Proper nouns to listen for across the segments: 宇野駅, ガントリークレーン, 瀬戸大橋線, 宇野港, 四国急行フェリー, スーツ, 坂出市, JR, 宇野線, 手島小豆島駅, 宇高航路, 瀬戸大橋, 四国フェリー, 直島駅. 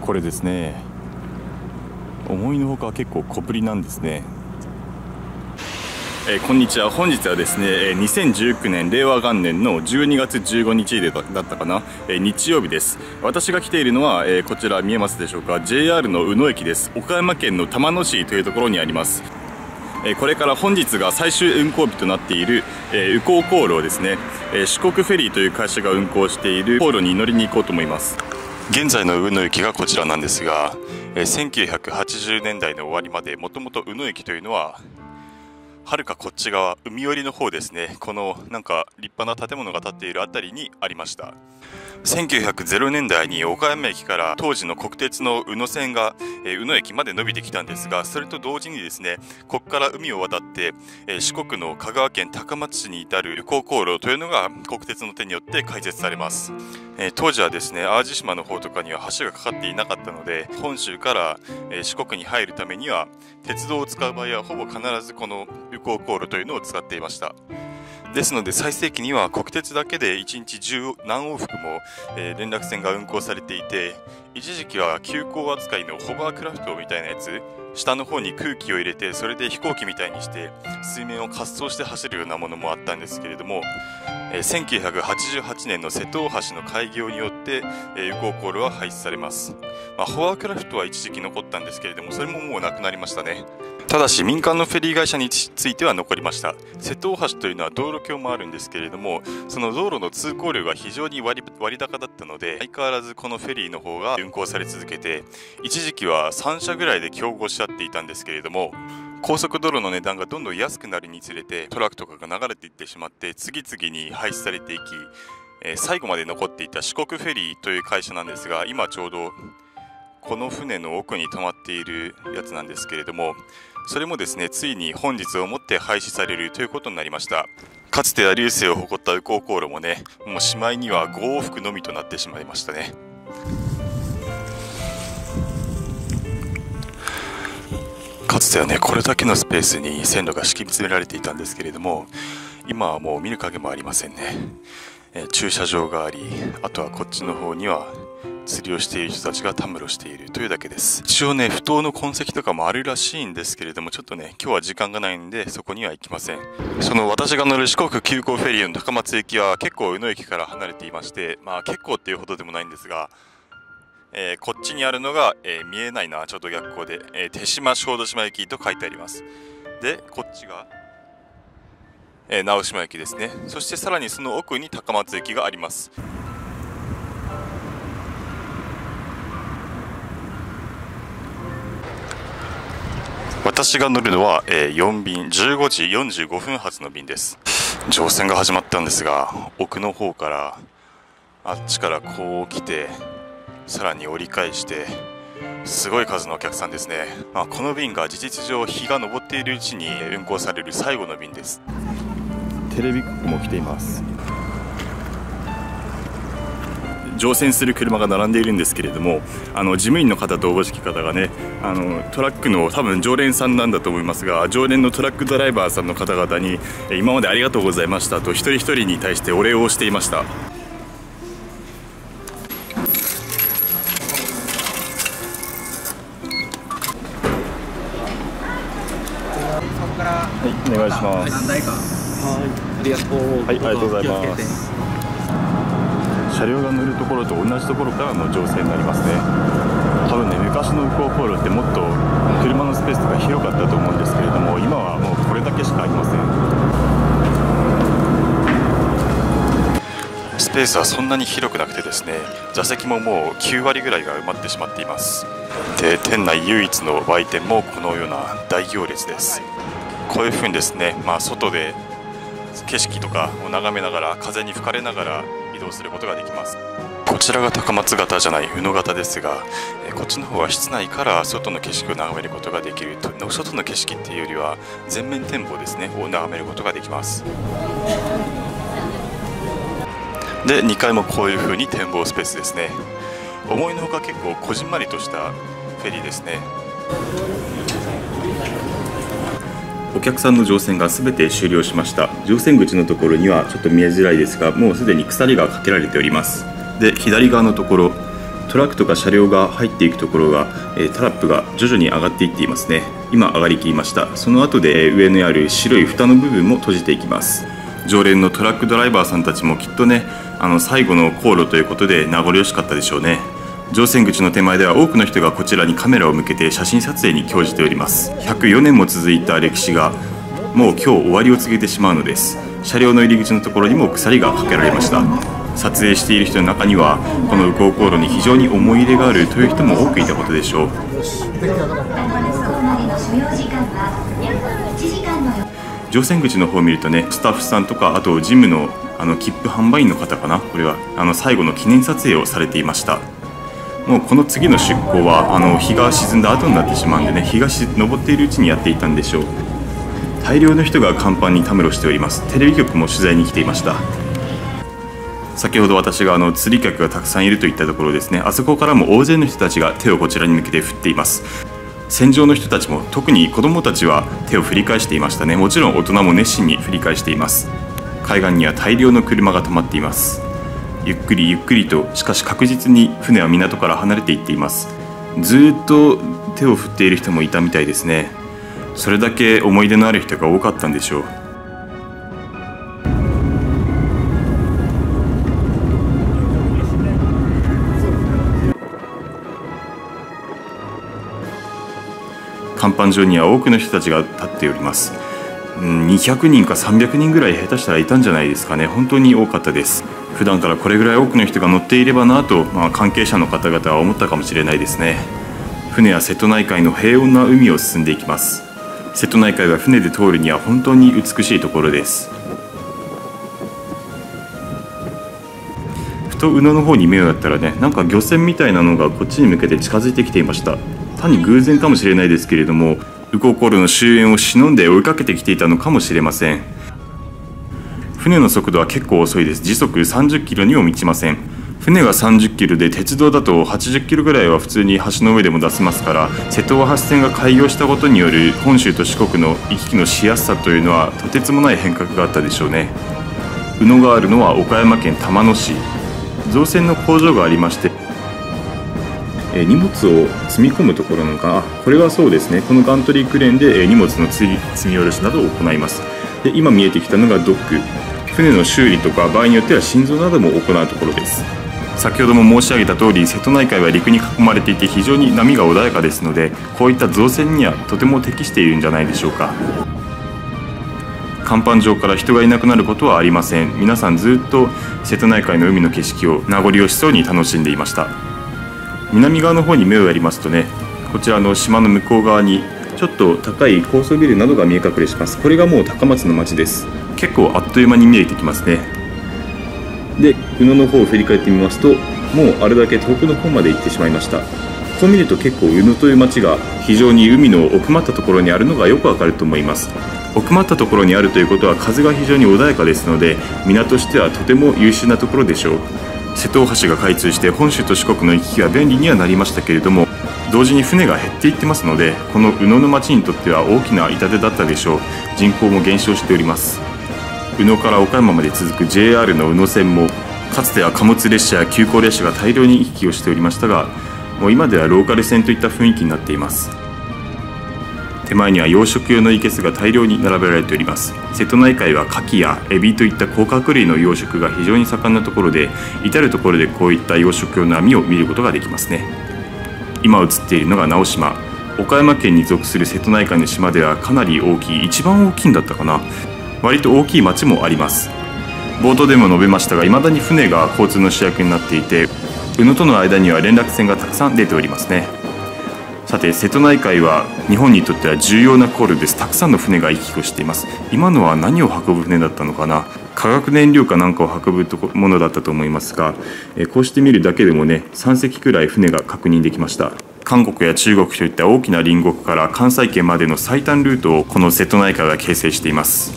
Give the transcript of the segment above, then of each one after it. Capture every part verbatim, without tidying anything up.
これですね、思いのほか結構小ぶりなんですね。えー、こんにちは。本日はですね、えー、にせんじゅうきゅうねん令和元年のじゅうにがつじゅうごにちだったかな、えー、日曜日です。私が来ているのは、えー、こちら見えますでしょうか、 ジェイアール の宇野駅です。岡山県の玉野市というところにあります。えー、これから本日が最終運行日となっている、えー、宇高航路ですね、えー、四国フェリーという会社が運行している航路に乗りに行こうと思います。現在の宇野駅がこちらなんですが、えー、せんきゅうひゃくはちじゅうねんだいの終わりまでもともと宇野駅というのははるかこっち側、海寄りの方ですね、このなんか立派な建物が建っている辺りにありました。せんきゅうひゃくねんだいに岡山駅から当時の国鉄の宇野線が、えー、宇野駅まで伸びてきたんですが、それと同時にですね、ここから海を渡って、えー、四国の香川県高松市に至る宇高航路というのが国鉄の手によって開設されます。えー、当時はですね、淡路島の方とかには橋がかかっていなかったので、本州から、えー、四国に入るためには鉄道を使う場合はほぼ必ずこの宇高航路というのを使っていました。ですので最盛期には国鉄だけでいちにちじゅうなんおうふくも、えー、連絡船が運行されていて、一時期は急行扱いのホバークラフトみたいなやつ、下の方に空気を入れてそれで飛行機みたいにして水面を滑走して走るようなものもあったんですけれども、えー、せんきゅうひゃくはちじゅうはちねんの瀬戸大橋の開業によって、えー、宇高航路は廃止されます。まあ、ホバークラフトは一時期残ったんですけれども、それももうなくなりましたね。ただし民間のフェリー会社については残りました。瀬戸大橋というのは道路橋もあるんですけれども、その道路の通行量が非常に割高だったので、相変わらずこのフェリーの方が運行され続けて、一時期はさんしゃぐらいで競合し合っていたんですけれども、高速道路の値段がどんどん安くなるにつれてトラックとかが流れていってしまって、次々に廃止されていき、えー、最後まで残っていた四国フェリーという会社なんですが、今ちょうどこの船の奥に止まっているやつなんですけれども、それもですね、ついに本日をもって廃止されるということになりました。かつては隆盛を誇った宇高航路もね、もうしまいにはごおうふくのみとなってしまいましたね。かつてはね、これだけのスペースに線路が敷き詰められていたんですけれども、今はもう見る影もありませんね。え駐車場があり、あとはこっちの方には釣りをしている人たちがたむろしているというだけです。一応ね、不当の痕跡とかもあるらしいんですけれども、ちょっとね今日は時間がないんでそこには行きません。その私が乗る四国急行フェリーの高松駅は結構宇野駅から離れていまして、まあ結構っていうほどでもないんですが、えー、こっちにあるのが、えー、見えないな、ちょっと逆光で、えー、手島小豆島駅と書いてあります。でこっちが、えー、直島駅ですね。そしてさらにその奥に高松駅があります。私が乗るのは、えー、よんびん、じゅうごじよんじゅうごふん発の便です。乗船が始まったんですが、奥の方からあっちからこう来て、さらに折り返して、すごい数のお客さんですね。まあ、この便が事実上日が昇っているうちに運行される最後の便です。テレビ局も来ています。乗船する車が並んでいるんですけれども、あの事務員の方とおぼしき方がね、あのトラックの多分常連さんなんだと思いますが、常連のトラックドライバーさんの方々に今までありがとうございましたと一人一人に対してお礼をしていました。はい、お願いします。はい、ありがとう。はい、ありがとうございます。車両が乗るところと同じところからの乗船になりますね。多分ね、昔の宇高航路ってもっと車のスペースとか広かったと思うんですけれども、今はもうこれだけしかありません。スペースはそんなに広くなくてですね、座席ももうきゅうわりぐらいが埋まってしまっています。で、店内唯一の売店もこのような大行列です。こういうふうにですね、まあ、外で景色とかを眺めながら、風に吹かれながら移動することができます。こちらが高松型じゃない宇野型ですが、えこっちの方は室内から外の景色を眺めることができると、外の景色っていうよりは全面展望ですねを眺めることができます。で、にかいもこういう風に展望スペースですね。思いのほか結構こじんまりとしたフェリーですね。お客さんの乗船がすべて終了しました。乗船口のところにはちょっと見えづらいですが、もうすでに鎖がかけられております。で左側のところ、トラックとか車両が入っていくところがタラップが徐々に上がっていっていますね。今上がりきりました。その後で上にある白い蓋の部分も閉じていきます。常連のトラックドライバーさんたちもきっとね、あの最後の航路ということで名残惜しかったでしょうね。乗船口の手前では多くの人がこちらにカメラを向けて写真撮影に興じております。ひゃくよねんも続いた歴史がもう今日終わりを告げてしまうのです。車両の入り口のところにも鎖がかけられました。撮影している人の中にはこの右航航路に非常に思い入れがあるという人も多くいたことでしょう。乗船口の方を見るとね、スタッフさんとか、あとジムのあの切符販売員の方かな、これはあの最後の記念撮影をされていました。もうこの次の出航はあの日が沈んだ後になってしまうんでね、日が昇っているうちにやっていたんでしょう。大量の人が甲板にたむろしております。テレビ局も取材に来ていました。先ほど私があの釣り客がたくさんいるといったところですね、あそこからも大勢の人たちが手をこちらに向けて振っています。船上の人たちも、特に子どもたちは手を振り返していましたね。もちろん大人も熱心に振り返しています。海岸には大量の車が止まっています。ゆっくりゆっくりと、しかし確実に船は港から離れていっています。ずっと手を振っている人もいたみたいですね。それだけ思い出のある人が多かったんでしょう。甲板上には多くの人たちが立っております。にひゃくにんかさんびゃくにんぐらい下手したらいたんじゃないですかね。本当に多かったです。普段からこれぐらい多くの人が乗っていればなと、まあ、関係者の方々は思ったかもしれないですね。船は瀬戸内海の平穏な海を進んでいきます。瀬戸内海は船で通るには本当に美しいところです。ふと宇野の方に目をやったらね、なんか漁船みたいなのがこっちに向けて近づいてきていました。単に偶然かもしれないですけれども、ウコウコールの終焉を忍んで追いかけてきていたのかもしれません。船の速度は結構遅いです。時速さんじゅっキロにも満ちません。船がさんじゅっキロで、鉄道だとはちじゅっキロぐらいは普通に橋の上でも出せますから、瀬戸大橋線が開業したことによる本州と四国の行き来のしやすさというのはとてつもない変革があったでしょうね。宇野があるのは岡山県玉野市、造船の工場がありまして、荷物を積み込むところのか、これはそうですね、このガントリークレーンで荷物の積み下ろしなどを行います。で、今見えてきたのがドック、船の修理とか場合によっては心臓なども行うところです。先ほども申し上げた通り、瀬戸内海は陸に囲まれていて非常に波が穏やかですので、こういった造船にはとても適しているんじゃないでしょうか。甲板上から人がいなくなることはありません。皆さんずっと瀬戸内海の海の景色を名残惜しそうに楽しんでいました。南側の方に目をやりますとね、こちらの島の向こう側にちょっと高い高層ビルなどが見え隠れします。これがもう高松の町です。結構あっという間に見えてきますね。で、宇野の方を振り返ってみますと、もうあれだけ遠くの方まで行ってしまいました。こう見ると結構宇野という町が非常に海の奥まったところにあるのがよくわかると思います。奥まったところにあるということは風が非常に穏やかですので、港としてはとても優秀なところでしょう。瀬戸大橋が開通して本州と四国の行き来が便利にはなりましたけれども、同時に船が減っていってますので、この宇野の町にとっては大きな痛手だったでしょう。人口も減少しております。宇野から岡山まで続く ジェイアール の宇野線も、かつては貨物列車や急行列車が大量に行き来をしておりましたが、もう今ではローカル線といった雰囲気になっています。手前には養殖用の生けすが大量に並べられております。瀬戸内海はカキやエビといった甲殻類の養殖が非常に盛んなところで、至る所でこういった養殖用の網を見ることができますね。今映っているのが直島、岡山県に属する瀬戸内海の島ではかなり大きい、一番大きいんだったかな、割と大きい町もあります。冒頭でも述べましたが、いまだに船が交通の主役になっていて、宇野との間には連絡船がたくさん出ておりますね。さて、瀬戸内海は日本にとっては重要な航路です。たくさんの船が行き来をしています。今のは何を運ぶ船だったのかな、化学燃料かなんかを運ぶものだったと思いますが、こうして見るだけでもね、さんせきくらい船が確認できました。韓国や中国といった大きな隣国から関西圏までの最短ルートをこの瀬戸内海が形成しています。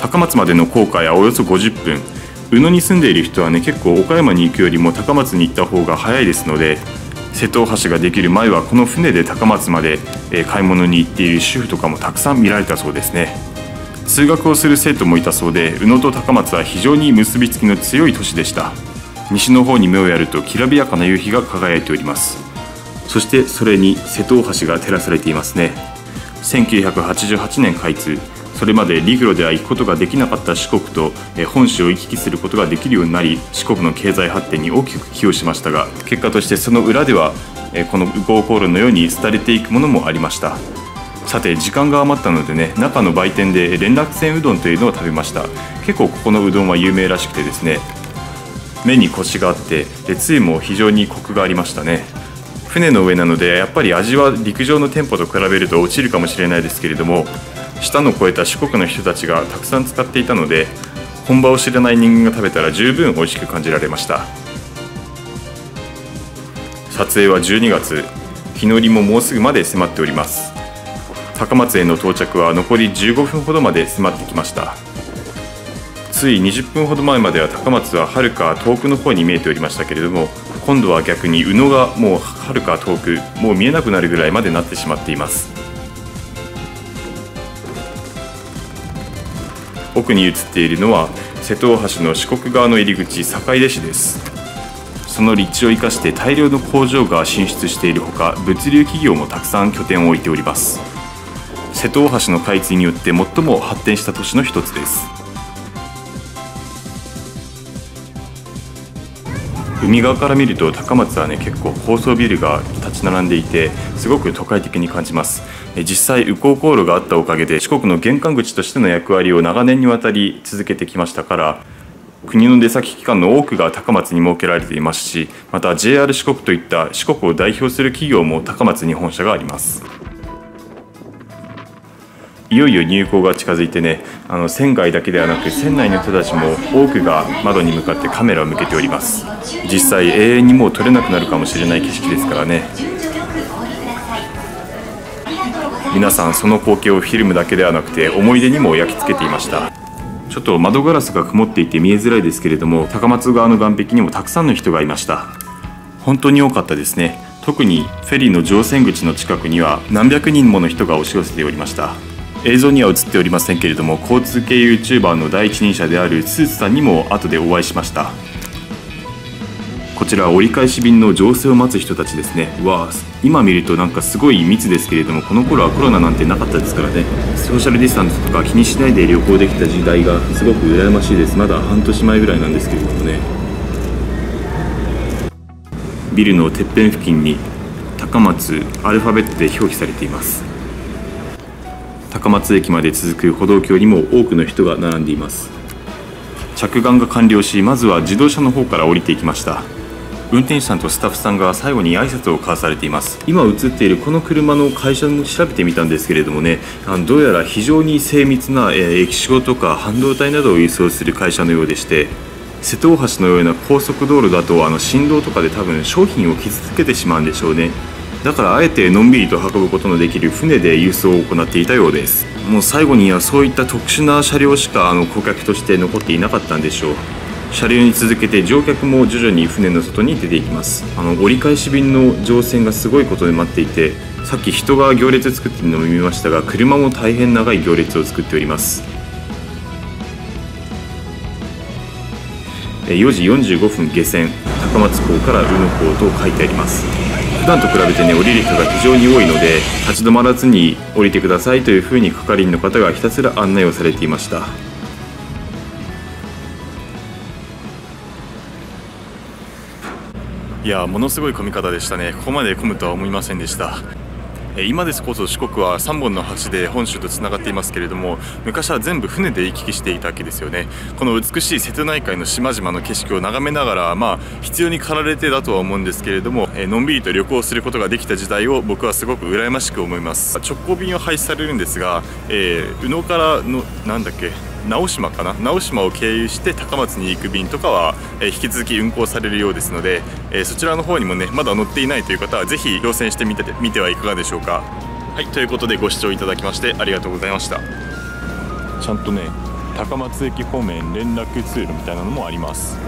高松までの航海はおよそごじゅっぷん。宇野に住んでいる人はね、結構岡山に行くよりも高松に行った方が早いですので、瀬戸大橋ができる前はこの船で高松まで買い物に行っている主婦とかもたくさん見られたそうですね。通学をする生徒もいたそうで、宇野と高松は非常に結びつきの強い都市でした。西の方に目をやるときらびやかな夕日が輝いております。そしてそれに瀬戸大橋が照らされていますね。せんきゅうひゃくはちじゅうはちねん開通、それまで陸路では行くことができなかった四国と本州を行き来することができるようになり、四国の経済発展に大きく寄与しましたが、結果としてその裏ではこの豪航路のように廃れていくものもありました。さて時間が余ったのでね、中の売店で連絡船うどんというのを食べました。結構ここのうどんは有名らしくてですね、目にコシがあって、でつゆも非常にコクがありましたね。船の上なのでやっぱり味は陸上の店舗と比べると落ちるかもしれないですけれども、舌の肥えた四国の人たちがたくさん使っていたので、本場を知らない人間が食べたら十分美味しく感じられました。撮影はじゅうにがつ、日の入りももうすぐまで迫っております。高松への到着は残りじゅうごふんほどまで迫ってきました。ついにじゅっぷんほど前までは高松ははるか遠くの方に見えておりましたけれども、今度は逆に宇野がもうはるか遠く、もう見えなくなるぐらいまでなってしまっています。奥に映っているのは瀬戸大橋の四国側の入り口、坂出市です。その立地を生かして大量の工場が進出しているほか、物流企業もたくさん拠点を置いております。瀬戸大橋の開通によって最も発展した都市の一つです。海側から見ると高松はね、結構高層ビルが立ち並んでいて、すごく都会的に感じます。実際宇高航路があったおかげで、四国の玄関口としての役割を長年にわたり続けてきましたから、国の出先機関の多くが高松に設けられていますし、また ジェイアール 四国といった四国を代表する企業も高松に本社があります。いよいよ入港が近づいてね、あの船外だけではなく船内の人たちも多くが窓に向かってカメラを向けております。実際永遠にもう撮れなくなるかもしれない景色ですからね。皆さんその光景をフィルムだけではなくて思い出にも焼き付けていました。ちょっと窓ガラスが曇っていて見えづらいですけれども、高松側の岸壁にもたくさんの人がいました。本当に多かったですね。特にフェリーの乗船口の近くには何百人もの人が押し寄せておりました。映像には映っておりませんけれども、交通系 ユーチューバー の第一人者であるスーツさんにも後でお会いしました。こちらは折り返し便の乗船を待つ人たちですね。わあ、今見るとなんかすごい密ですけれども、この頃はコロナなんてなかったですからね。ソーシャルディスタンスとか気にしないで旅行できた時代がすごく羨ましいです。まだ半年前ぐらいなんですけれどもね。ビルのてっぺん付近に高松、アルファベットで表記されています。高松駅まで続く歩道橋にも多くの人が並んでいます。着岸が完了し、まずは自動車の方から降りていきました。運転手さんとスタッフさんが最後に挨拶を交わされています。今映っているこの車の会社も調べてみたんですけれどもね、あのどうやら非常に精密な液晶とか半導体などを輸送する会社のようでして、瀬戸大橋のような高速道路だとあの振動とかで多分商品を傷つけてしまうんでしょうね。だからあえてのんびりと運ぶことのできる船で輸送を行っていたようです。もう最後にはそういった特殊な車両しかあの顧客として残っていなかったんでしょう。車両に続けて乗客も徐々に船の外に出ていきます。あの折り返し便の乗船がすごいことで待っていて、さっき人が行列作ってるのも見ましたが、車も大変長い行列を作っております。よじよんじゅうごふん下船、高松港から宇野港と書いてあります。普段と比べてね、降りる人が非常に多いので、立ち止まらずに降りてくださいというふうに係員の方がひたすら案内をされていました。いやー、ものすごい混み方でしたね。ここまで混むとは思いませんでした。今ですこそ四国はさんぼんの橋で本州とつながっていますけれども、昔は全部船で行き来していたわけですよね。この美しい瀬戸内海の島々の景色を眺めながら、まあ必要に駆られてだとは思うんですけれども、のんびりと旅行することができた時代を僕はすごく羨ましく思います。直行便は廃止されるんですが、えー、宇野からのなんだっけ直島かな直島を経由して高松に行く便とかは引き続き運行されるようですので、そちらの方にもね、まだ乗っていないという方はぜひ乗船してみてみてはいかがでしょうか。はい、ということでご視聴いただきましてありがとうございました。ちゃんとね、高松駅方面連絡通路みたいなのもあります。